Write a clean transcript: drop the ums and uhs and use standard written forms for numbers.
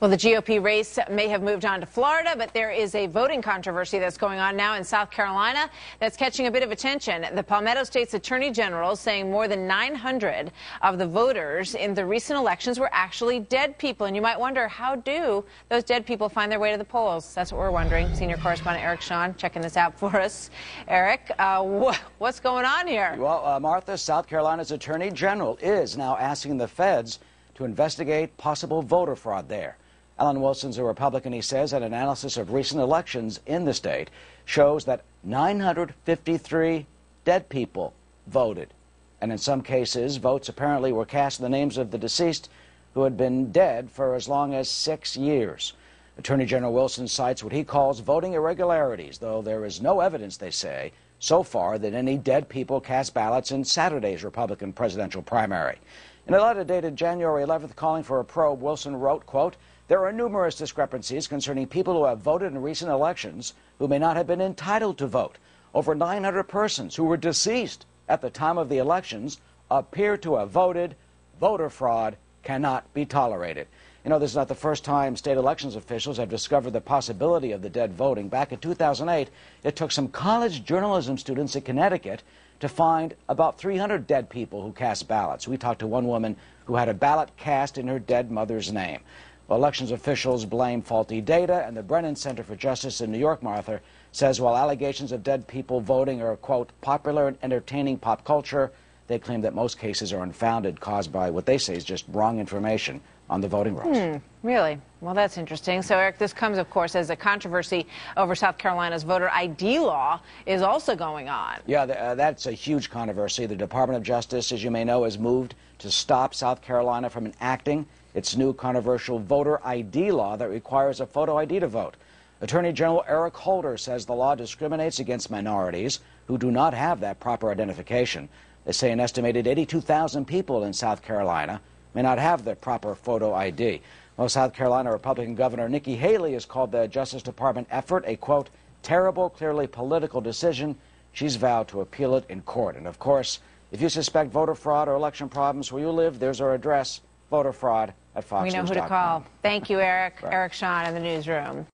Well, the GOP race may have moved on to Florida, but there is a voting controversy that's going on now in South Carolina that's catching a bit of attention. The Palmetto State's Attorney General saying more than 900 of the voters in the recent elections were actually dead people. And you might wonder, how do those dead people find their way to the polls? That's what we're wondering. Senior correspondent Eric Shawn checking this out for us. Eric, what's going on here? Well, Martha, South Carolina's Attorney General is now asking the feds to investigate possible voter fraud there. Alan Wilson's a Republican. He says that an analysis of recent elections in the state shows that 953 dead people voted. And in some cases, votes apparently were cast in the names of the deceased who had been dead for as long as 6 years. Attorney General Wilson cites what he calls voting irregularities, though there is no evidence, they say, so far that any dead people cast ballots in Saturday's Republican presidential primary. In a letter dated January 11th calling for a probe, Wilson wrote, quote, "There are numerous discrepancies concerning people who have voted in recent elections who may not have been entitled to vote. Over 900 persons who were deceased at the time of the elections appear to have voted. Voter fraud cannot be tolerated." You know, this is not the first time state elections officials have discovered the possibility of the dead voting. Back in 2008, it took some college journalism students in Connecticut to find about 300 dead people who cast ballots. We talked to one woman who had a ballot cast in her dead mother's name. Well, elections officials blame faulty data, and the Brennan Center for Justice in New York, Martha, says while allegations of dead people voting are, quote, popular and entertaining pop culture, they claim that most cases are unfounded, caused by what they say is just wrong information on the voting rolls. Really? Well, that's interesting. So, Eric, this comes, of course, as a controversy over South Carolina's voter ID law is also going on. Yeah, that's a huge controversy. The Department of Justice, as you may know, has moved to stop South Carolina from enacting its new controversial voter ID law that requires a photo ID to vote. Attorney General Eric Holder says the law discriminates against minorities who do not have that proper identification. They say an estimated 82,000 people in South Carolina may not have the proper photo ID. Well, South Carolina Republican Governor Nikki Haley has called the Justice Department effort a, quote, terrible, clearly political decision. She's vowed to appeal it in court. And, of course, if you suspect voter fraud or election problems where you live, there's our address, voterfraud@foxnews.com. We know who to call. Thank you, Eric. Right. Eric Shawn in the newsroom.